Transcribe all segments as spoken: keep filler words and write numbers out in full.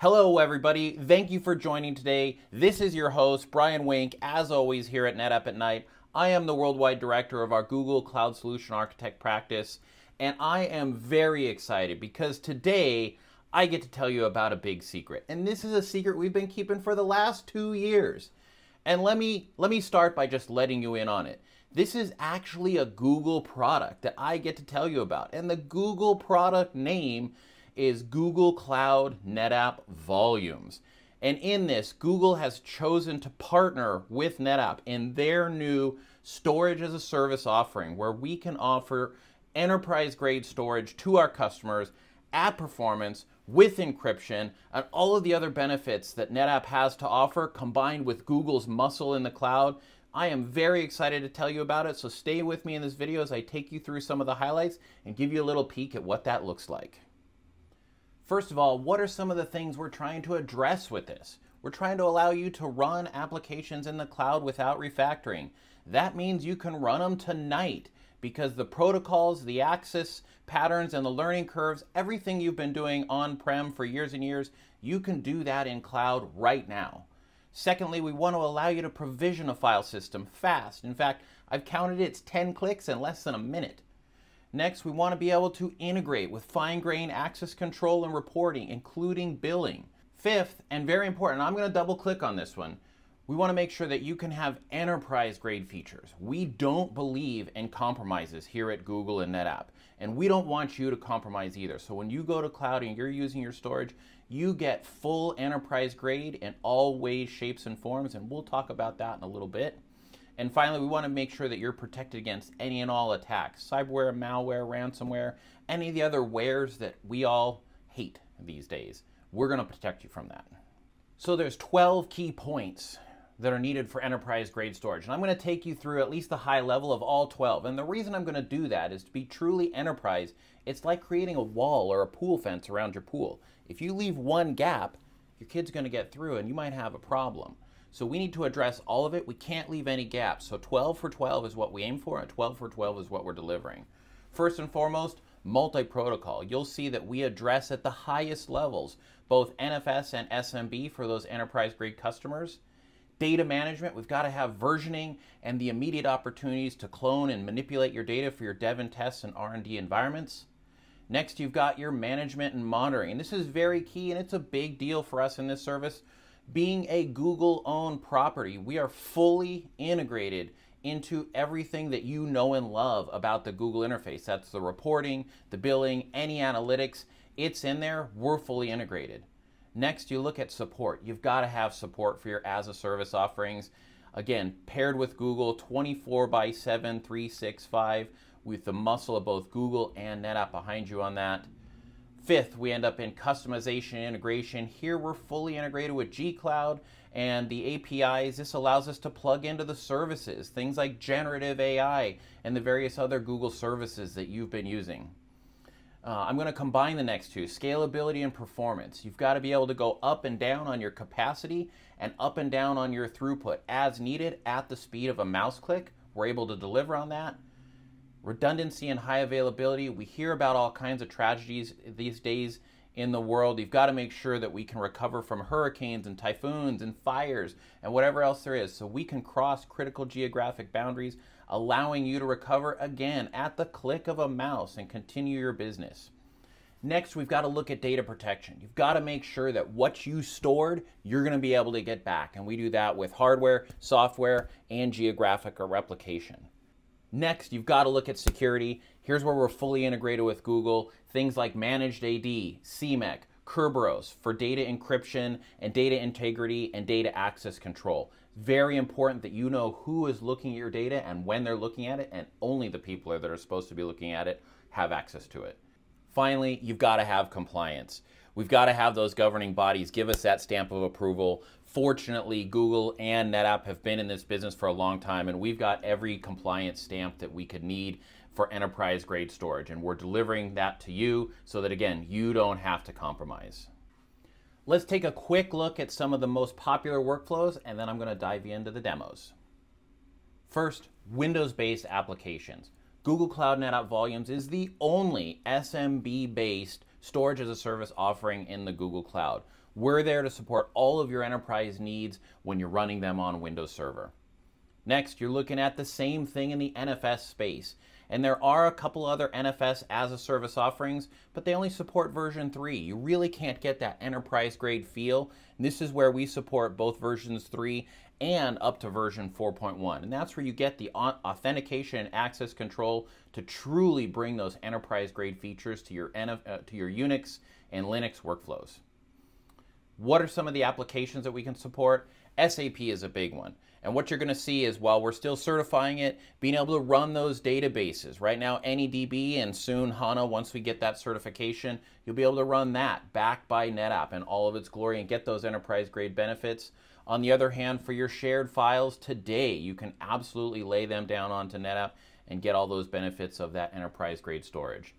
Hello everybody, thank you for joining today. This is your host, Brian Wink, as always here at NetApp at Night. I am the worldwide director of our Google Cloud Solution Architect practice, and I am very excited because today I get to tell you about a big secret. And this is a secret we've been keeping for the last two years. And let me, let me start by just letting you in on it. This is actually a Google product that I get to tell you about. And the Google product name is Google Cloud NetApp Volumes. And in this, Google has chosen to partner with NetApp in their new storage as a service offering, where we can offer enterprise-grade storage to our customers at performance with encryption and all of the other benefits that NetApp has to offer, combined with Google's muscle in the cloud. I am very excited to tell you about it, so stay with me in this video as I take you through some of the highlights and give you a little peek at what that looks like. First of all, what are some of the things we're trying to address with this? We're trying to allow you to run applications in the cloud without refactoring. That means you can run them tonight because the protocols, the access patterns, and the learning curves, everything you've been doing on-prem for years and years, you can do that in cloud right now. Secondly, we want to allow you to provision a file system fast. In fact, I've counted it's ten clicks in less than a minute. Next, we want to be able to integrate with fine-grained access control and reporting, including billing. Fifth, and very important, I'm going to double-click on this one, we want to make sure that you can have enterprise-grade features. We don't believe in compromises here at Google and NetApp, and we don't want you to compromise either. So when you go to cloud and you're using your storage, you get full enterprise-grade in all ways, shapes, and forms, and we'll talk about that in a little bit. And finally, we want to make sure that you're protected against any and all attacks, cyberware, malware, ransomware, any of the other wares that we all hate these days. We're going to protect you from that. So there's twelve key points that are needed for enterprise-grade storage. And I'm going to take you through at least the high level of all twelve. And the reason I'm going to do that is to be truly enterprise, it's like creating a wall or a pool fence around your pool. If you leave one gap, your kid's going to get through and you might have a problem. So we need to address all of it. We can't leave any gaps. So twelve for twelve is what we aim for, and twelve for twelve is what we're delivering. First and foremost, multi-protocol. You'll see that we address at the highest levels, both N F S and S M B for those enterprise-grade customers. Data management, we've got to have versioning and the immediate opportunities to clone and manipulate your data for your dev and tests and R and D environments. Next, you've got your management and monitoring. And this is very key, and it's a big deal for us in this service. Being a Google-owned property, we are fully integrated into everything that you know and love about the Google interface. That's the reporting, the billing, any analytics. It's in there. We're fully integrated. Next, you look at support. You've got to have support for your as-a-service offerings. Again, paired with Google, twenty-four by seven, three sixty-five, with the muscle of both Google and NetApp behind you on that. Fifth, we end up in customization and integration. Here we're fully integrated with G Cloud and the A P Is. This allows us to plug into the services, things like generative A I and the various other Google services that you've been using. Uh, I'm going to combine the next two, scalability and performance. You've got to be able to go up and down on your capacity and up and down on your throughput as needed at the speed of a mouse click. We're able to deliver on that. Redundancy and high availability. We hear about all kinds of tragedies these days in the world. You've got to make sure that we can recover from hurricanes and typhoons and fires and whatever else there is, so we can cross critical geographic boundaries, allowing you to recover again at the click of a mouse and continue your business. Next, we've got to look at data protection. You've got to make sure that what you stored, you're going to be able to get back. And we do that with hardware, software, and geographic replication. Next, you've got to look at security. Here's where we're fully integrated with Google. Things like Managed A D, C M E K, Kerberos for data encryption and data integrity and data access control. Very important that you know who is looking at your data and when they're looking at it, and only the people that are supposed to be looking at it have access to it. Finally, you've got to have compliance. We've got to have those governing bodies give us that stamp of approval. Fortunately, Google and NetApp have been in this business for a long time, and we've got every compliance stamp that we could need for enterprise-grade storage, and we're delivering that to you so that, again, you don't have to compromise. Let's take a quick look at some of the most popular workflows, and then I'm going to dive into the demos. First, Windows-based applications. Google Cloud NetApp Volumes is the only S M B-based storage as a service offering in the Google Cloud. We're there to support all of your enterprise needs when you're running them on Windows Server. Next, you're looking at the same thing in the N F S space. And there are a couple other N F S as a service offerings, but they only support version three. You really can't get that enterprise grade feel. And this is where we support both versions three and up to version four point one. And that's where you get the authentication and access control to truly bring those enterprise grade features to your, uh, to your Unix and Linux workflows. What are some of the applications that we can support? S A P is a big one. And what you're going to see is while we're still certifying it, being able to run those databases. Right now, AnyDB and soon HANA, once we get that certification, you'll be able to run that backed by NetApp in all of its glory and get those enterprise grade benefits. On the other hand, for your shared files today, you can absolutely lay them down onto NetApp and get all those benefits of that enterprise grade storage.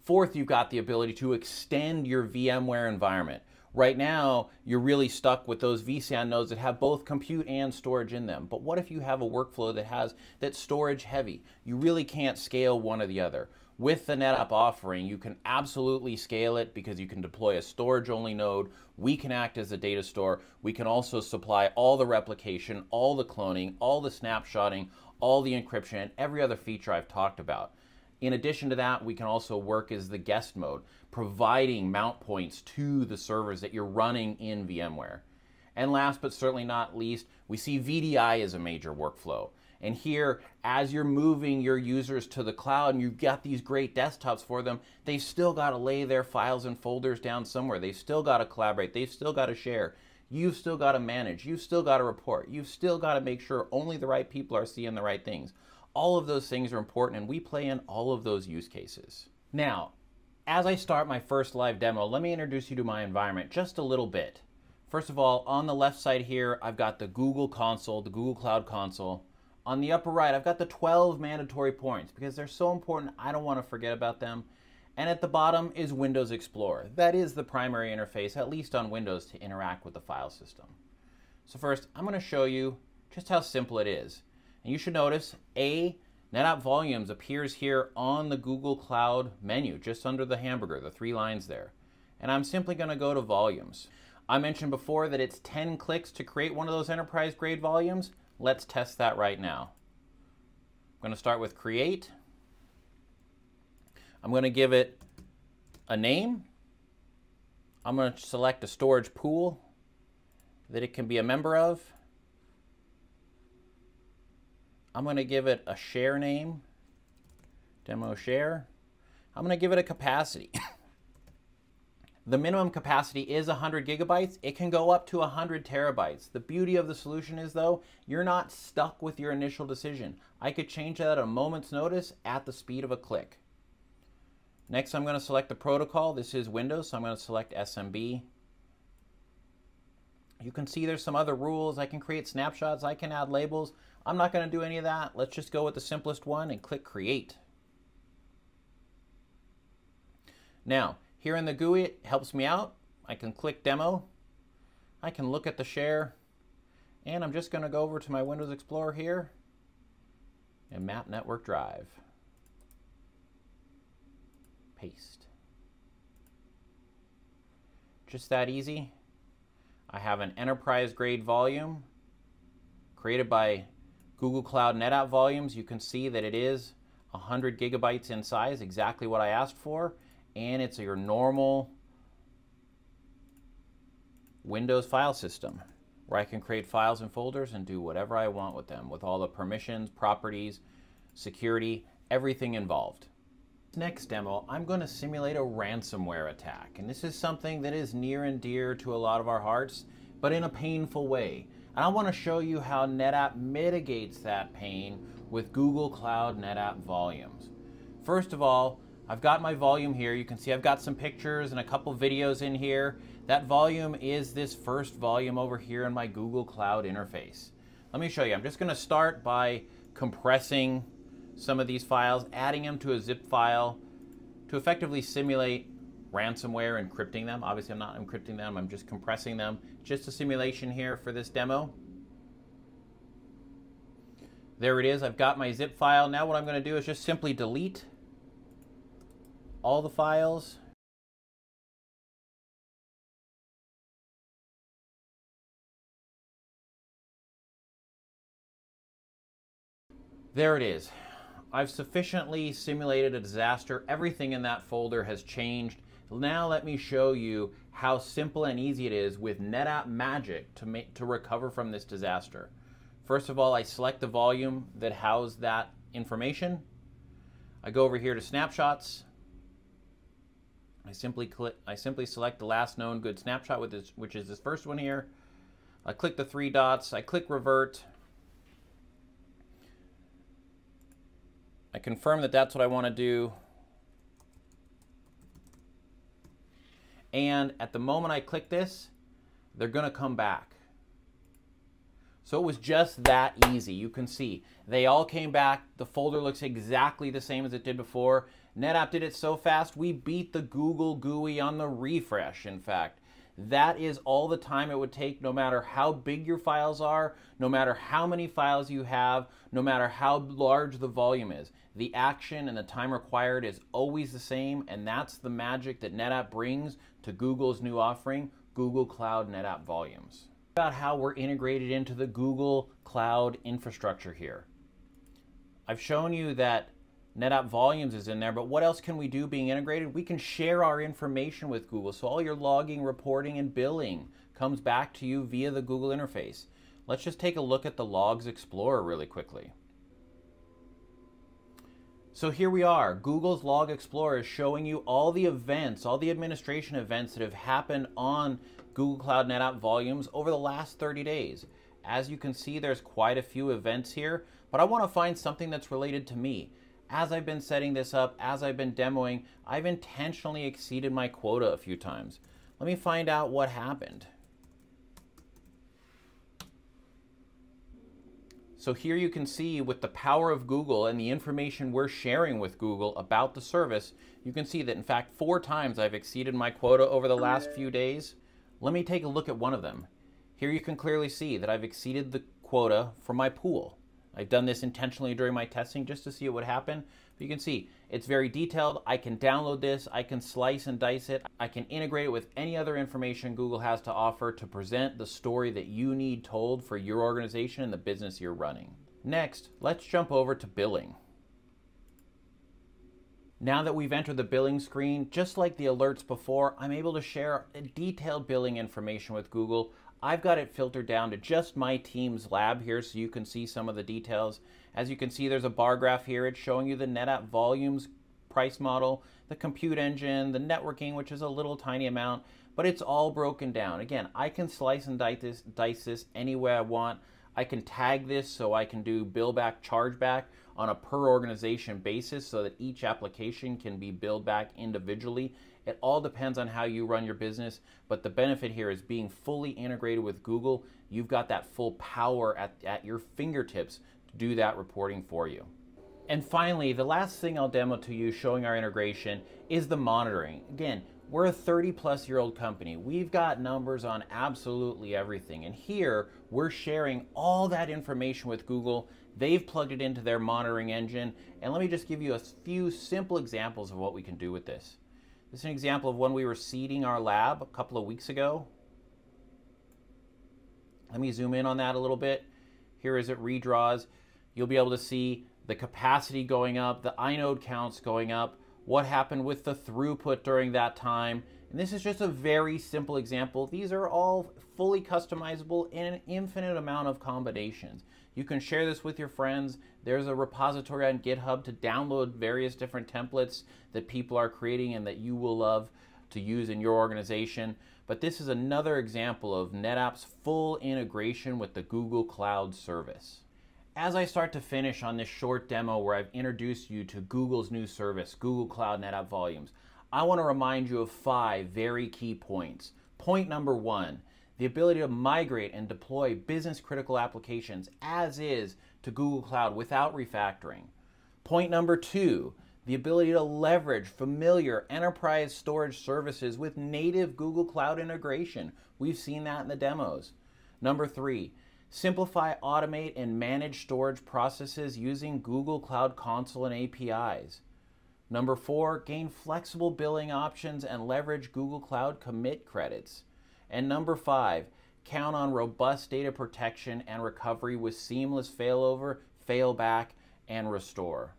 Fourth, you've got the ability to extend your VMware environment. Right now, you're really stuck with those vSAN nodes that have both compute and storage in them. But what if you have a workflow that has that's storage heavy? You really can't scale one or the other. With the NetApp offering, you can absolutely scale it because you can deploy a storage-only node. We can act as a data store. We can also supply all the replication, all the cloning, all the snapshotting, all the encryption, and every other feature I've talked about. In addition to that, we can also work as the guest mode, providing mount points to the servers that you're running in VMware. And last but certainly not least, we see V D I as a major workflow. And here, as you're moving your users to the cloud and you've got these great desktops for them, they've still got to lay their files and folders down somewhere. They've still got to collaborate. They've still got to share. You've still got to manage. You've still got to report. You've still got to make sure only the right people are seeing the right things. All of those things are important, and we play in all of those use cases. Now, as I start my first live demo, let me introduce you to my environment just a little bit. First of all, on the left side here, I've got the Google console, the Google Cloud console. On the upper right, I've got the twelve mandatory points because they're so important, I don't want to forget about them. And at the bottom is Windows Explorer. That is the primary interface, at least on Windows, to interact with the file system. So first, I'm going to show you just how simple it is. And you should notice a NetApp Volumes appears here on the Google Cloud menu, just under the hamburger, the three lines there. And I'm simply going to go to Volumes. I mentioned before that it's ten clicks to create one of those enterprise grade volumes. Let's test that right now. I'm going to start with Create. I'm going to give it a name. I'm going to select a storage pool that it can be a member of. I'm going to give it a share name, demo share. I'm going to give it a capacity. The minimum capacity is one hundred gigabytes. It can go up to one hundred terabytes. The beauty of the solution is, though, you're not stuck with your initial decision. I could change that at a moment's notice at the speed of a click. Next, I'm going to select the protocol. This is Windows, so I'm going to select S M B. You can see there's some other rules. I can create snapshots. I can add labels. I'm not going to do any of that. Let's just go with the simplest one and click Create. Now, here in the G U I, it helps me out. I can click Demo. I can look at the share. And I'm just going to go over to my Windows Explorer here and map network drive. Paste. Just that easy. I have an enterprise-grade volume created by Google Cloud NetApp Volumes. You can see that it is one hundred gigabytes in size, exactly what I asked for, and it's your normal Windows file system where I can create files and folders and do whatever I want with them with all the permissions, properties, security, everything involved. Next demo, I'm going to simulate a ransomware attack, and this is something that is near and dear to a lot of our hearts, but in a painful way. And I want to show you how NetApp mitigates that pain with Google Cloud NetApp Volumes. First of all, I've got my volume here. You can see I've got some pictures and a couple videos in here. That volume is this first volume over here in my Google Cloud interface. Let me show you. I'm just going to start by compressing some of these files, adding them to a zip file to effectively simulate ransomware, encrypting them. Obviously, I'm not encrypting them. I'm just compressing them. Just a simulation here for this demo. There it is. I've got my zip file. Now what I'm going to do is just simply delete all the files. There it is. I've sufficiently simulated a disaster. Everything in that folder has changed. Now let me show you how simple and easy it is with NetApp Magic to make, to recover from this disaster. First of all, I select the volume that housed that information. I go over here to snapshots. I simply click. I simply select the last known good snapshot, with this, which is this first one here. I click the three dots. I click revert. I confirm that that's what I want to do. And at the moment I click this, they're going to come back. So it was just that easy. You can see they all came back. The folder looks exactly the same as it did before. NetApp did it so fast, we beat the Google G U I on the refresh, in fact. That is all the time it would take, no matter how big your files are, no matter how many files you have, no matter how large the volume is. The action and the time required is always the same, and that's the magic that NetApp brings to Google's new offering, Google Cloud NetApp Volumes. About how we're integrated into the Google Cloud infrastructure here. I've shown you that NetApp Volumes is in there, but what else can we do being integrated? We can share our information with Google, so all your logging, reporting, and billing comes back to you via the Google interface. Let's just take a look at the Logs Explorer really quickly. So here we are. Google's Log Explorer is showing you all the events, all the administration events that have happened on Google Cloud NetApp Volumes over the last thirty days. As you can see, there's quite a few events here, but I want to find something that's related to me. As I've been setting this up, as I've been demoing, I've intentionally exceeded my quota a few times. Let me find out what happened. So here you can see, with the power of Google and the information we're sharing with Google about the service, you can see that in fact four times I've exceeded my quota over the last few days. Let me take a look at one of them. Here you can clearly see that I've exceeded the quota for my pool. I've done this intentionally during my testing just to see what would happen. But you can see it's very detailed. I can download this. I can slice and dice it. I can integrate it with any other information Google has to offer to present the story that you need told for your organization and the business you're running. Next, let's jump over to billing. Now that we've entered the billing screen, just like the alerts before, I'm able to share detailed billing information with Google. I've got it filtered down to just my team's lab here, so you can see some of the details. As you can see, there's a bar graph here. It's showing you the NetApp Volumes price model, the compute engine, the networking, which is a little tiny amount, but it's all broken down. Again, I can slice and dice this, dice this any way I want. I can tag this so I can do bill back, charge back on a per organization basis so that each application can be billed back individually. It all depends on how you run your business, but the benefit here is being fully integrated with Google. You've got that full power at, at your fingertips to do that reporting for you. And finally, the last thing I'll demo to you showing our integration is the monitoring. Again, we're a thirty plus year old company. We've got numbers on absolutely everything. And here we're sharing all that information with Google. They've plugged it into their monitoring engine. And let me just give you a few simple examples of what we can do with this. This is an example of when we were seeding our lab a couple of weeks ago. Let me zoom in on that a little bit. Here as it redraws, you'll be able to see the capacity going up, the inode counts going up, what happened with the throughput during that time. And this is just a very simple example. These are all fully customizable in an infinite amount of combinations. You can share this with your friends. There's a repository on GitHub to download various different templates that people are creating and that you will love to use in your organization. But this is another example of NetApp's full integration with the Google Cloud service. As I start to finish on this short demo where I've introduced you to Google's new service, Google Cloud NetApp Volumes, I want to remind you of five very key points. Point number one, the ability to migrate and deploy business critical applications as is to Google Cloud without refactoring. Point number two, the ability to leverage familiar enterprise storage services with native Google Cloud integration. We've seen that in the demos. Number three, simplify, automate, and manage storage processes using Google Cloud Console and A P Is. Number four, gain flexible billing options and leverage Google Cloud commit credits. And number five, count on robust data protection and recovery with seamless failover, fail back, and restore.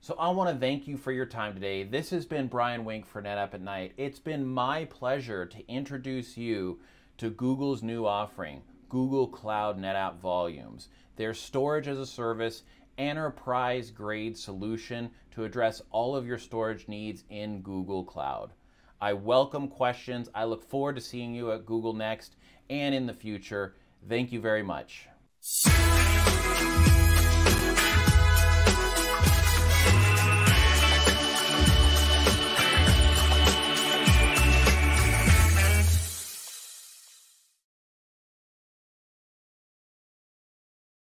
So I want to thank you for your time today. This has been Brian Wink for NetApp at Night. It's been my pleasure to introduce you to Google's new offering, Google Cloud NetApp Volumes, their storage as a service, enterprise-grade solution to address all of your storage needs in Google Cloud. I welcome questions. I look forward to seeing you at Google Next and in the future. Thank you very much.